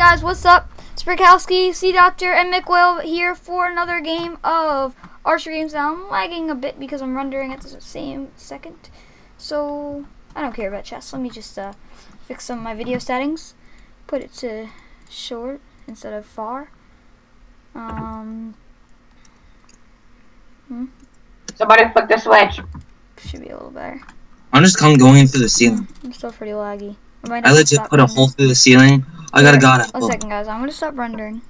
guys, what's up? Sperkowsky, CDoctor101, and McWhale here for another game of Archer Games. Now, I'm lagging a bit because I'm rendering at the same second, so I don't care about chess. Let me just fix some of my video settings. Put it to short instead of far. Somebody flick the switch. Should be a little better. I'm just going through the ceiling. I'm still pretty laggy. I legit put a hole through the ceiling. I got a god apple. 1 second, guys. I'm gonna stop rendering.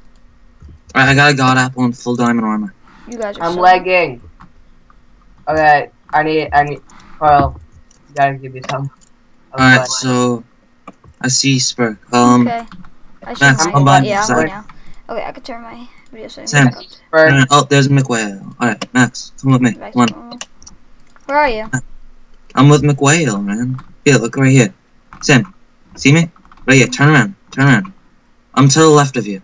Alright, I got a god apple and full diamond armor. You guys are. I'm lagging. Okay, I need. Carl, you gotta give me some. Alright, so I see Spurk. Okay. Max, come by. Yeah, I'm right now. Okay, I can turn my video settings back up. Sam. Oh, there's McWhale. Alright, Max, come with me. One. Where are you? I'm with McWhale, man. Here, look right here. Sam, see me? Right here, turn around, turn around. I'm to the left of you.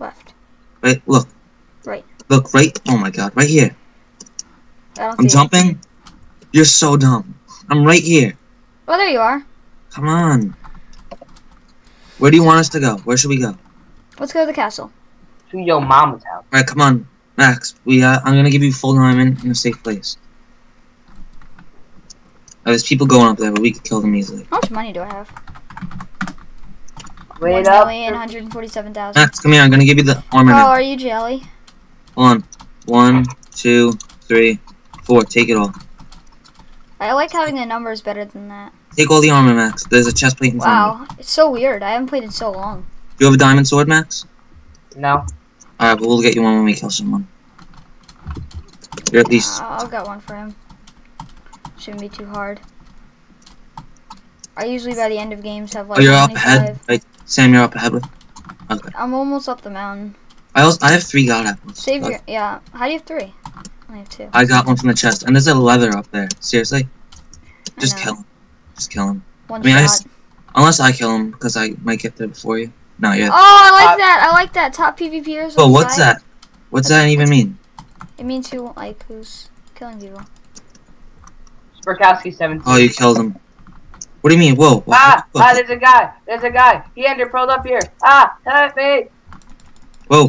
Left. Right, look. Right. Look, right, oh my god, right here. I'm jumping. You're so dumb. I'm right here. Oh, there you are. Come on. Where do you want us to go? Where should we go? Let's go to the castle. To your mama's house. Alright, come on, Max. I'm gonna give you full diamond in a safe place. Oh, there's people going up there, but we could kill them easily. How much money do I have? Wait up. 1,147,000. Max, come here. I'm gonna give you the armor. Oh, now. Are you jelly? Hold on. 1, 2, 3, 4. Take it all. I like having the numbers better than that. Take all the armor, Max. There's a chest plate in front of me. Wow, it's so weird. I haven't played in so long. Do you have a diamond sword, Max? No. Alright, but we'll get you one when we kill someone. You're at least. I've got one for him. Shouldn't be too hard. I usually by the end of games have like. Oh, you're up ahead. Right. Sam, you're up ahead with. Okay. I'm almost up the mountain. I have 3 god apples. Save your yeah. How do you have 3? I have 2. I got one from the chest, and there's a leather up there. Seriously, just kill him. Just kill him. One shot. Unless I kill him, because I might get there before you. Not yet. Oh, I like that. I like that. Top PvPers. Oh, what's that? What's that even mean? It means who like who's killing people. Sperkowsky 17. Oh, you killed him. What do you mean? Whoa. Ah, there's a guy. There's a guy. He enderpearled up here. Ah, help me. Whoa.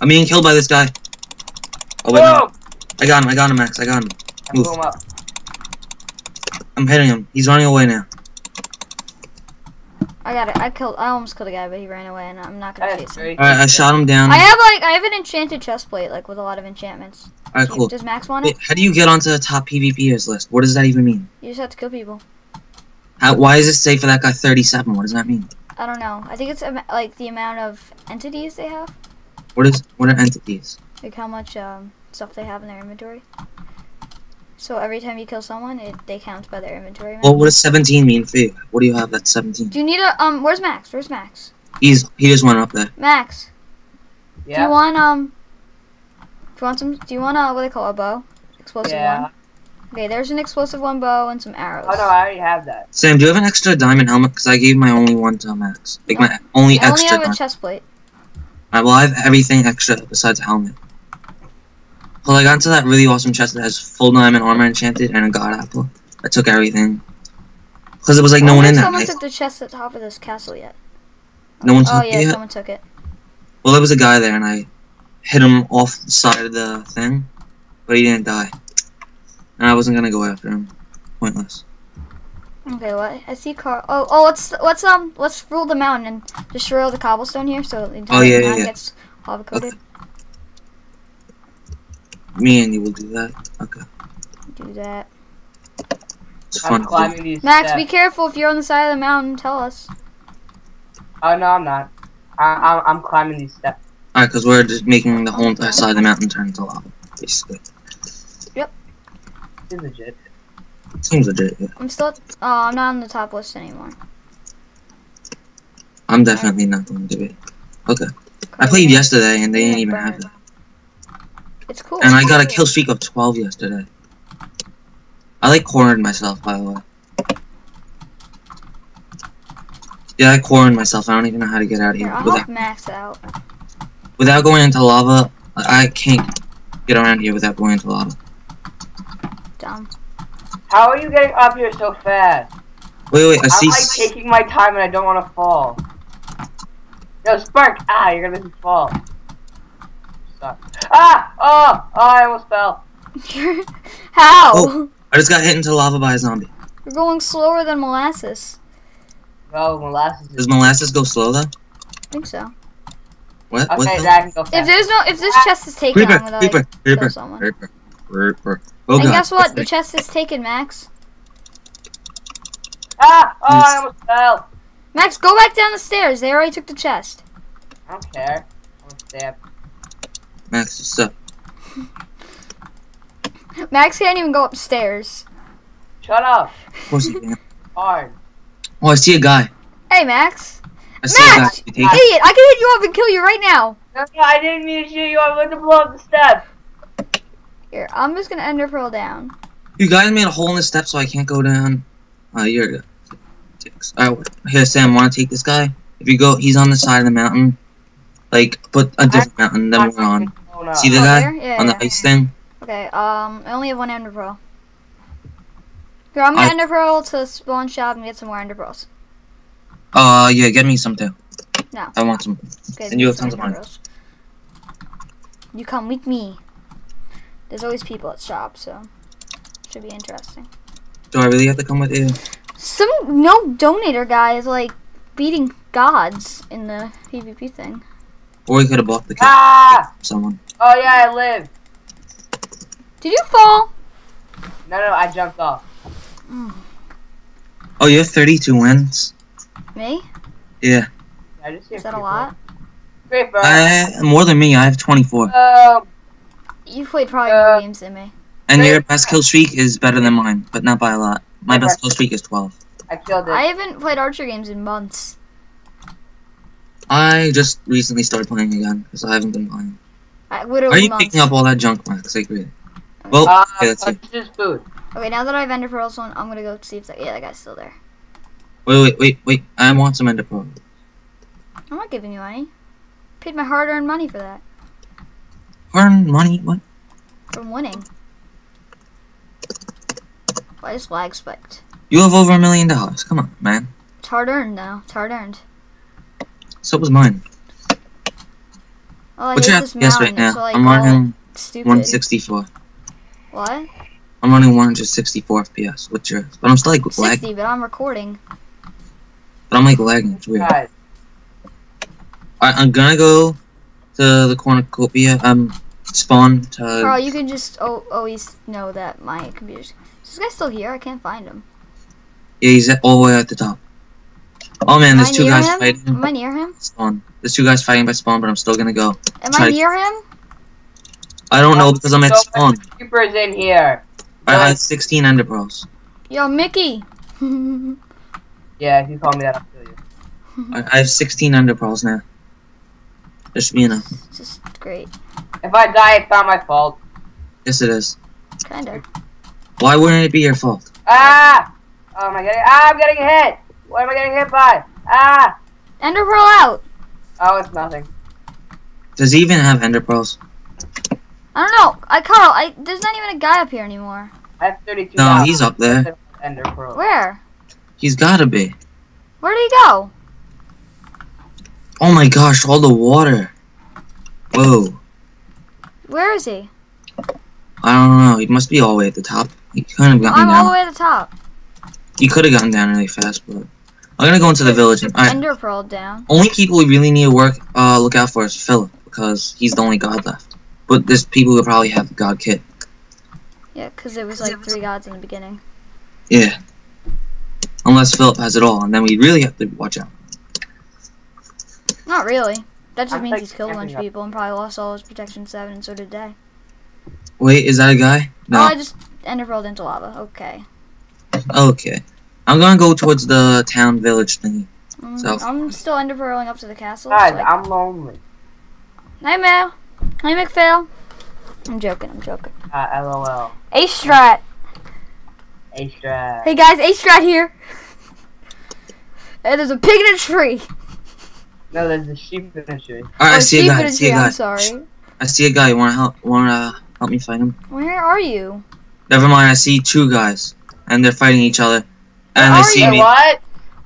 I'm being killed by this guy. Oh, wait. No. I got him, Max. I got him. Move. I blew him up. I'm hitting him. He's running away now. I got it. I almost killed a guy, but he ran away, and I'm not going to chase him. Alright, I shot him down. I have an enchanted chestplate, like, with a lot of enchantments. Alright, cool. Does Max want it? Wait, how do you get onto the top PvPers list? What does that even mean? You just have to kill people. Why is it say for that guy 37? What does that mean? I don't know. I think it's, like, the amount of entities they have. What are entities? Like, how much stuff they have in their inventory. So every time you kill someone, they count by their inventory. Well, what does 17 mean for you? What do you have that's 17? Do you need a Where's Max? Where's Max? He just went up there. Max. Yeah. Do you want what they call a bow? Explosive one. Okay, there's an explosive one bow and some arrows. Oh no, I already have that. Sam, do you have an extra diamond helmet? Because I gave my only one to Max. Like my only extra. I only have a chest plate. Alright, well I have everything extra besides a helmet. Well, I got into that really awesome chest that has full diamond armor enchanted and a god apple. I took everything. Because it was like no one in there. Someone took the chest at the top of this castle yet. No one took it? Oh yeah, someone took it. Well, there was a guy there and I hit him off the side of the thing. But he didn't die. And I wasn't going to go after him. Pointless. Okay, what? I see Carl. Oh, let's rule the mountain and just roll the cobblestone here so it doesn't gets lava coated. Okay. Me and you will do that. Okay. Do that. It's fun. Max, be careful if you're on the side of the mountain. Tell us. Oh no, I'm not. I'm climbing these steps. All right, because we're just making the whole entire side of the mountain turn into lava, basically. Yep. Seems legit. Seems legit. Yeah. I'm still. I'm not on the top list anymore. I'm definitely not going to do it. Okay. I played yesterday and they didn't even have that. It's cool. And I got a kill streak of 12 yesterday. I like cornered myself, by the way. Yeah, I cornered myself. I don't even know how to get out of here. I'll help Max out. Without going into lava, I can't get around here without going into lava. Dumb. How are you getting up here so fast? Wait, wait, I see. I'm like taking my time and I don't want to fall. No, Spark! Ah, you're gonna fall. Suck. Ah! Oh! Oh, I almost fell. How? Oh, I just got hit into lava by a zombie. You're going slower than molasses. No, molasses. Does molasses go slow though? I think so. What? Okay, what that can go fast. If there's no, if this chest is taken, I'm gonna like, kill someone. Reaper. Oh, and God. Guess what? The chest is taken, Max. Ah! Oh, I almost fell. Max, go back down the stairs. They already took the chest. I don't care. I'm gonna stab. Max, what's up? Max can't even go upstairs. Shut up. Of course you can. Hard. Oh, I see a guy. Hey, Max. Max, idiot! I can hit you up and kill you right now. No, no, I didn't mean to shoot you. I went to blow up the step. Here, I'm just gonna ender pearl down. You guys made a hole in the step, so I can't go down. You're dicks. Alright, here, Sam. Want to take this guy? If you go, he's on the side of the mountain. Like, put a different mountain. Then we're on. See the guy on the ice thing? Okay. I only have one ender pearl. Here, I'm gonna ender pearl to spawn shop and get some more ender pearls. Yeah, get me some too. No. I want some. Okay, and you have tons of money. You come with me. There's always people at shop, so should be interesting. Do I really have to come with you? Some no donator guy is like beating gods in the PvP thing. Or you could have bought the cat. Ah! Someone. Oh yeah, I live. Did you fall? No, no, I jumped off. Mm. Oh, you have 32 wins. Me? Yeah. I just is that a lot? Creeper. More than me. I have 24. You played probably more games than me. And your best kill streak is better than mine, but not by a lot. My best kill streak is 12. I killed it. I haven't played Archer Games in months. I just recently started playing again, because I haven't been playing. Are you picking up all that junk, Max? Like, really? Well, okay, that's it. Okay, now that I've ender pearls on, I'm gonna go see if that that guy's still there. Wait, I want some ender pearls. I'm not giving you any. Paid my hard-earned money for that. Hard-earned money? What? From winning. Why is lag spiked? You have over $1 million. Come on, man. It's hard-earned, though. It's hard-earned. So it was mine. Oh, I hate this mountain. Yes, right now. So, like, I'm running 164. What? I'm running 164 FPS. What's yours? But I'm still like lagging. 60, but I'm recording. But I'm like lagging. It's weird. Alright, I'm gonna go to the cornucopia. Spawn to. Carl, you can just always know that my computer's. Is this guy still here? I can't find him. Yeah, he's all the way at the top. Oh man, there's two guys fighting. Am I near him? Spawn. There's two guys fighting by spawn, but I'm still gonna go. Am I near him? I don't know because I'm at spawn. Creepers in here. I had 16 ender pearls. Yo, Mickey. Yeah, if you call me that, I'll kill you. I have 16 ender pearls now. There should be enough. It's just great. If I die, it's not my fault. Yes, it is. Kinda. Why wouldn't it be your fault? Ah! Oh my God! Ah, I'm getting hit. What am I getting hit by? Ah! Ender pearl out. Oh, it's nothing. Does he even have ender pearls? I don't know. Carl, there's not even a guy up here anymore. I have 32. No, he's up there. Ender pearl. Where? He's gotta be. Where did he go? Oh my gosh! All the water. Whoa. Where is he? I don't know. He must be all the way at the top. He couldn't have gotten down. I'm all the way at the top. He could have gotten down really fast, but I'm gonna go into the village. And ender pearl down. Only people we really need to look out for is Philip, because he's the only god left. But there's people who probably have the god kit. Yeah, because it was like 3 gods in the beginning. Yeah. Unless Philip has it all, and then we really have to watch out. Not really. That just means he's killed a bunch of people and probably lost all his protection 7, and so did they. Wait, is that a guy? No. Oh, I just ender pearled into lava. Okay. Okay. I'm gonna go towards the town village thingy. So. I'm still ender pearling up to the castle. God, so I'm lonely. Night, Mal. Hi, McWhale. I'm joking. LOL. A-Strat. Hey, guys, A-Strat here. Hey, there's a pig in a tree. No, there's a sheep in a tree. Alright, I see a guy. I'm sorry. I see a guy. You wanna help? Help me fight him? Where are you? Never mind. I see 2 guys, and they're fighting each other, and they see me. What?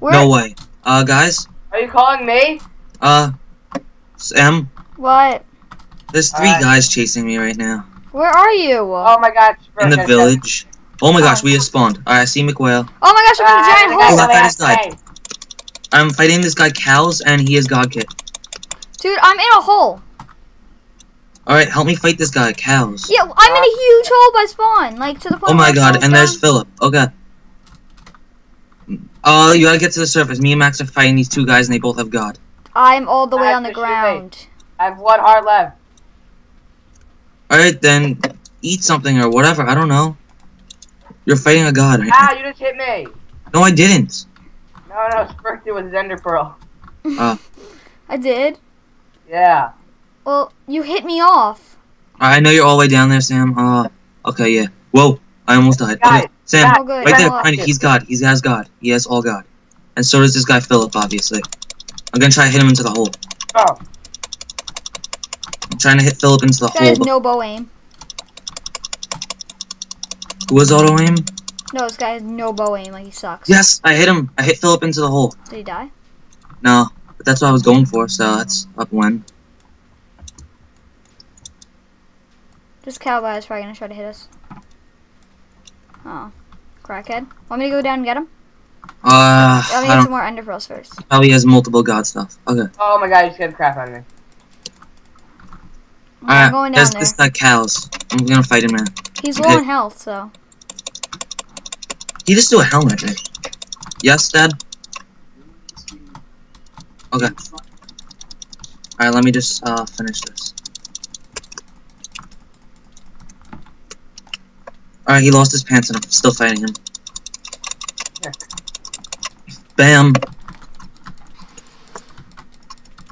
No way. Guys. Are you calling me? Sam? What? There's three guys chasing me right now. Where are you? Oh my gosh. In the village. Oh my gosh, we have spawned. Alright, I see McWhale. Oh my gosh, I'm in a giant hole. Oh, I just died. I'm fighting this guy Cows, and he is Godkit. Dude, I'm in a hole. Alright, help me fight this guy Cows. Yeah, I'm in a huge hole by spawn. Like, to the point. Oh my god, and there's Philip. Oh god. Oh, you gotta get to the surface. Me and Max are fighting these two guys, and they both have God. I'm all the way on the ground. I have 1 heart left. Alright, then eat something or whatever. I don't know. You're fighting a god right now. You just hit me. No, I didn't. No, no, Sperk did with his ender pearl. I did? Yeah. Well, you hit me off. I know you're all the way down there, Sam. Okay, yeah. Whoa, I almost died. Okay, Sam, right there, behind you, he's God. He has God. He has all God. And so does this guy Philip, obviously. I'm gonna try to hit him into the hole. Oh. I'm trying to hit Philip into the hole. That is no bow aim. Who has auto aim? No, this guy has no bow aim. Like, he sucks. Yes, I hit him. I hit Philip into the hole. Did he die? No, but that's what I was going for, so that's up one. This cowboy is probably gonna try to hit us. Oh, crackhead. Want me to go down and get him? Let me get some more ender pearls first. He probably has multiple god stuff. Okay. Oh my god, you just got crap on me. Alright, there's this guy Cows. I'm gonna fight him now. He's low on health, so. He just do a helmet, right? Yes, Dad? Okay. Alright, let me just finish this. Alright, he lost his pants and I'm still fighting him. Here. Bam!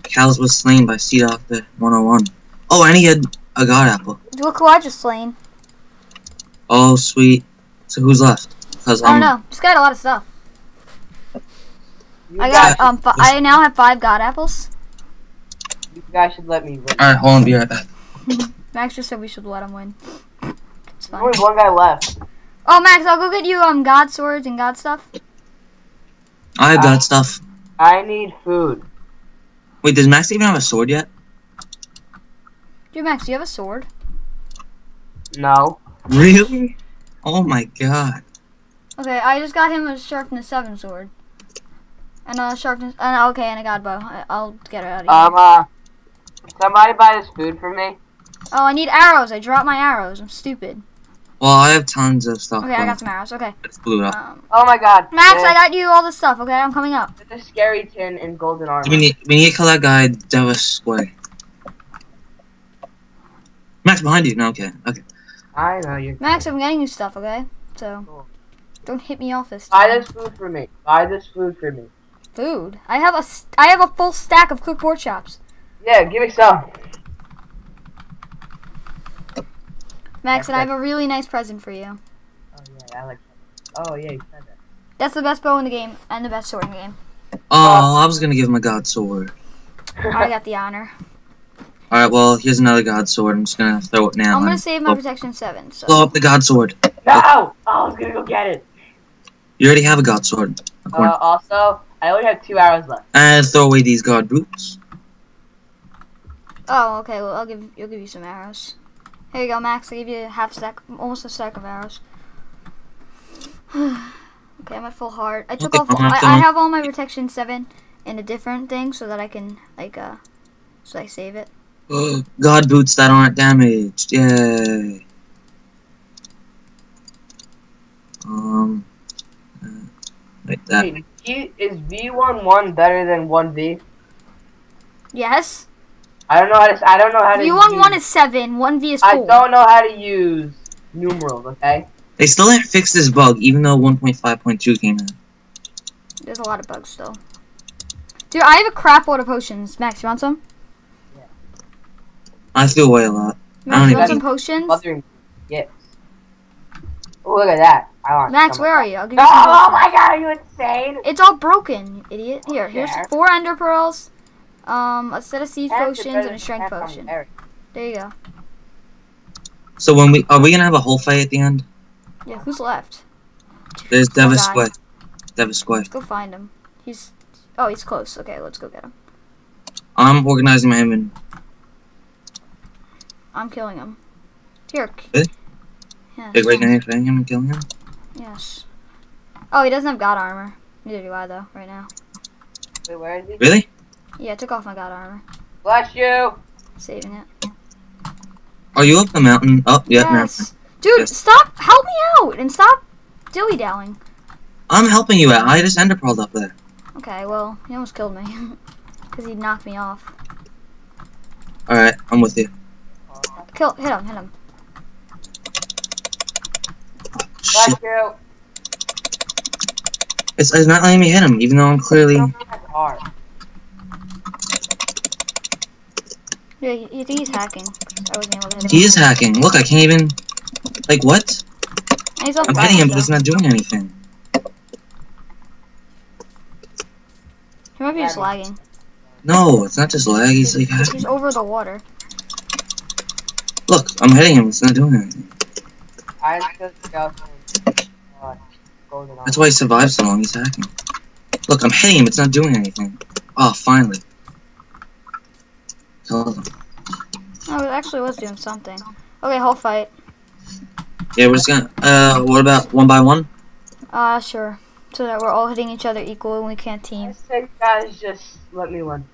Cows was slain by CDoctor101. Oh, and he had a god apple. Look who I just slain. Oh, sweet. So who's left? Cause I don't know. Just got a lot of stuff. I got I now have 5 god apples. You guys should let me win. Alright, hold on. Be right back. Max just said we should let him win. It's fine. There's only 1 guy left. Oh, Max, I'll go get you god swords and god stuff. I have god stuff. I need food. Wait, does Max even have a sword yet? Dude, Max, do you have a sword? No. Really? Oh my god. Okay, I just got him a sharpness 7 sword. And a sharpness, and a god bow. I'll get it out of here. Somebody buy this food for me? Oh, I need arrows. I dropped my arrows. I'm stupid. Well, I have tons of stuff. Okay, I got some arrows. Okay. It's blew up. Oh my god. Max, I got you all the stuff, okay? I'm coming up. It's a scary tin and golden armor. We need to kill that guy, Devasquit. Max, behind you. No, okay. Okay. I know you. Max, I'm getting you stuff, okay? So, cool. Don't hit me off this time. Buy this food for me. Buy this food for me. Food? I have a full stack of cooked pork chops. Yeah, give me some. Max, and I have a really nice present for you. Oh, yeah, I like that. Oh, yeah, you said that. That's the best bow in the game and the best sword in the game. Oh, I was going to give him a god sword. I got the honor. Alright, well, here's another god sword. I'm just gonna throw it now. I'm gonna save my protection 7, so... Blow up the god sword. No! Oh, I was gonna go get it. You already have a god sword. Also, I only have 2 arrows left. And throw away these god boots. Oh, okay, well, I'll give you some arrows. Here you go, Max. I'll give you half stack, almost a stack of arrows. Okay, I'm at full heart. I took off... I have all my protection 7 in a different thing, so that I can, like, so I save it. God boots that aren't damaged. Yay. Like that. Wait, is V11 better than 1V? Yes. I don't know how to. I don't know how to. V11 is 7. 1V is 4. I don't know how to use numerals. Okay. They still didn't fix this bug, even though 1.5.2 came out. There's a lot of bugs still. Dude, I have a crap load of potions. Max, you want some? I threw away a lot. Max, you want some potions? Yes. Oh, look at that. I want Max, where are you? I'll give you some potions. Oh my god, are you insane? It's all broken, you idiot. Here, here's 4 ender pearls, a set of siege potions, and a strength potion. There you go. So when are we gonna have a whole fight at the end? Yeah, who's left? There's Devasquit. Let's go find him. He's close. Okay, let's go get him. I'm organizing my inventory. I'm killing him. Here. Really? Yeah. Big right now you're fighting him and killing him? Yes. Oh, he doesn't have god armor. Neither do I, though, right now. Wait, where is he? Really? Yeah, I took off my god armor. Bless you! Saving it. Are you up the mountain? Oh, yeah, yes. Dude, yes. Stop! Help me out! And stop dilly-dallying. I'm helping you out. I just enderpearled up there. Okay, well, he almost killed me. Because he knocked me off. Alright, I'm with you. Kill, hit him, hit him. Bless you! It's not letting me hit him, even though I'm clearly... Yeah, you think he's hacking. I wasn't able to hit him. He is hacking. Look, I can't even... Like, what? I'm hitting him, but it's not doing anything. He might be just lagging. No, it's not just lag, he's like hacking. He's over the water. Look, I'm hitting him, it's not doing anything. That's why he survived so long, he's hacking. Look, I'm hitting him, it's not doing anything. Oh, finally. Killed him. Oh, it actually was doing something. Okay, whole fight. Yeah, we're just gonna, what about one by one? Sure. So that we're all hitting each other equal and we can't team. I think guys, just let me win.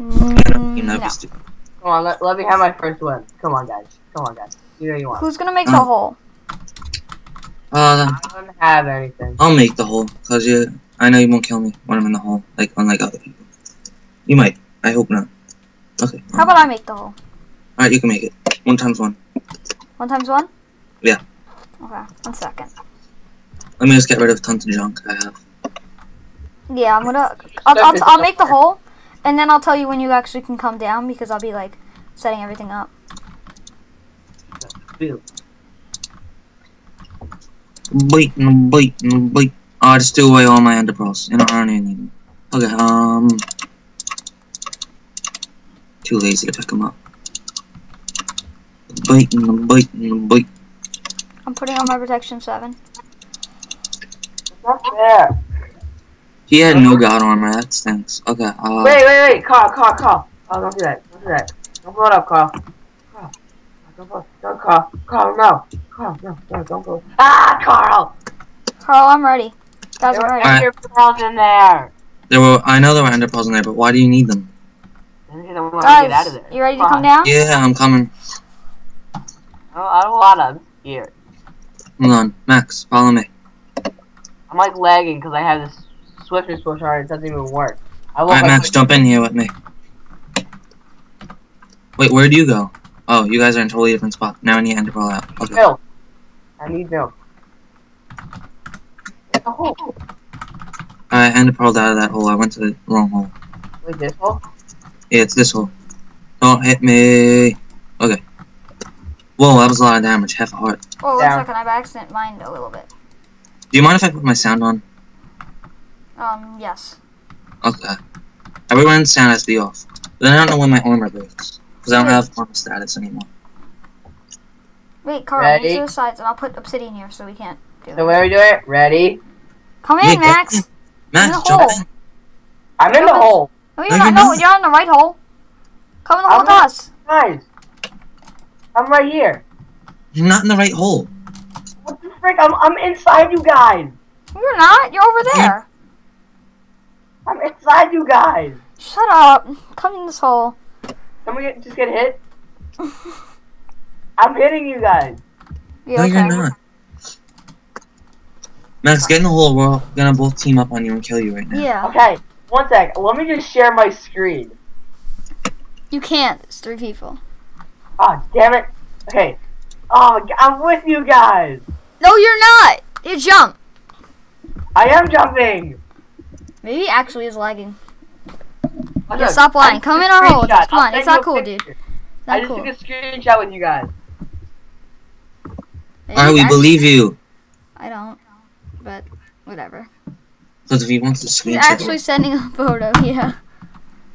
No. Come on, let me have my first win. Come on, guys. Come on, guys. You know you want. Who's gonna make the hole? I don't have anything. I'll make the hole, cause I know you won't kill me when I'm in the hole, like unlike other people. You might. I hope not. Okay. How about I make the hole? Alright, you can make it. 1 times 1. 1 times 1? Yeah. Okay, 1 second. Let me just get rid of tons of junk I have. Yeah, I'm gonna... I'll make the hole, and then I'll tell you when you actually can come down, because I'll be, like, setting everything up. Bite. I'll just do away all my enderpearls. You know, I don't even need them. Okay, too lazy to pick them up. Bite. I'm putting on my protection 7. What's there? He had no god armor, that stinks. Okay, Wait, Carl. Oh, don't do that, Don't blow it up, Carl. Don't, Carl, no, don't go. Ah, Carl! Carl, I'm ready. Guys, I'm ready. There were enderpearls in there. I know there were enderpearls in there, but why do you need them? Guys, get out of there. You ready to come down? Yeah, I'm coming. I don't want them here. Hold on, Max, follow me. I'm like lagging because I have this swifter switcher and it doesn't even work. Alright, Max, jump in here with me. Wait, where'd you go? Oh, you guys are in a totally different spot. Now I need enderpearl out. Okay. Milk. I need milk. It's a hole. I enderpearled out of that hole. I went to the wrong hole. Wait, this hole? Yeah, it's this hole. Don't hit me. Okay. Whoa, that was a lot of damage. Half a heart. Oh, 1 second. I've accident mined a little bit. Do you mind if I put my sound on? Yes. Okay. Everyone's sound has to be off. Then I don't know when my armor breaks. Because I don't have armor status anymore. Wait, Carl, you two sides, and I'll put obsidian here so we can't do it. So where are we doing it? Ready? Come in, Max! Max, jump in. I'm in the hole! No, you're not. No, you're on the right hole. Come in the hole with us. Guys, I'm right here. You're not in the right hole. What the frick? I'm inside you guys. You're not. You're over there. I'm inside you guys. Shut up. Come in this hole. Can we just get hit? I'm hitting you guys. Yeah, no, you're not. Max, get in the hole. We're gonna both team up on you and kill you right now. Yeah. Okay. 1 sec. Let me just share my screen. You can't. It's 3 people. Ah, damn it. Okay. Oh, I'm with you guys! No, you're not! You jump! I am jumping! Maybe actually is lagging. Yeah, stop lying. Come in our hole. Come on, it's not cool, dude. I just took a screenshot with you guys. Alright, we believe you. I don't, but whatever. Because if he wants to screenshot. He's actually sending a photo, yeah.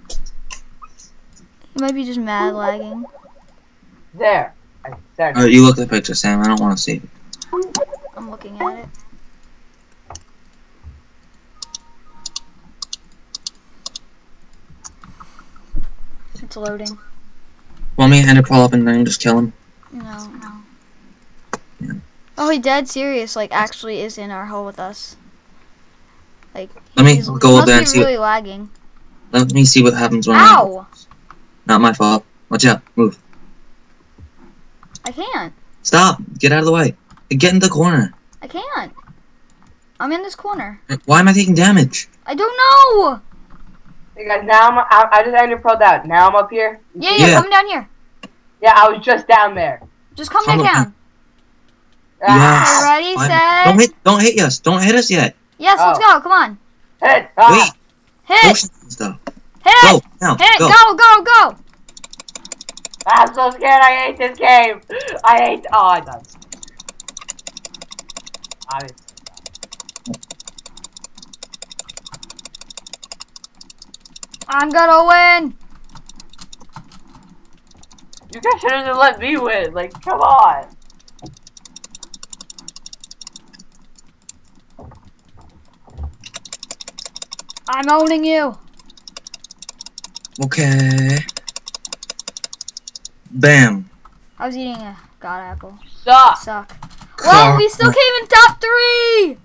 He might be just mad lagging. There. Alright, you look at the picture, Sam. I don't want to see it. I'm looking at it. It's loading. Want me to kind of crawl up and then just kill him? No, no. Yeah. Oh, he dead serious, like, actually is in our hole with us. Like, let me go up there and see. Really lagging. Let me see what happens when Ow! I'm... Not my fault. Watch out. Move. I can't. Stop. Get out of the way. Get in the corner. I can't. I'm in this corner. Why am I taking damage? I don't know. Hey guys, now I just ended pro out. Now I'm up here. Yeah, yeah, yeah, come down here. Yeah, I was just down there. Just come back down. Yes. Ready, set. Don't hit us. Don't hit us yet. Yes, let's go. Come on. Hit. Wait. Hit. Hit. Go. Now. Hit. Go. Go. Go. Go. I'm so scared. I hate this game. I hate. Oh, I died. Obviously. I'm gonna win! You guys should've just let me win, like, come on! I'm owning you! Okay... Bam! I was eating a god apple. Suck! Well, we still came in top 3! Woo!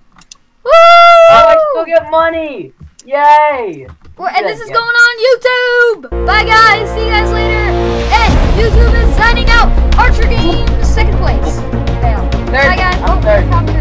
Oh, I still get money! Yay! And this is going on YouTube! Bye guys, see you guys later! And YouTube is signing out! Archer Games, 2nd place! Fail. Bye guys,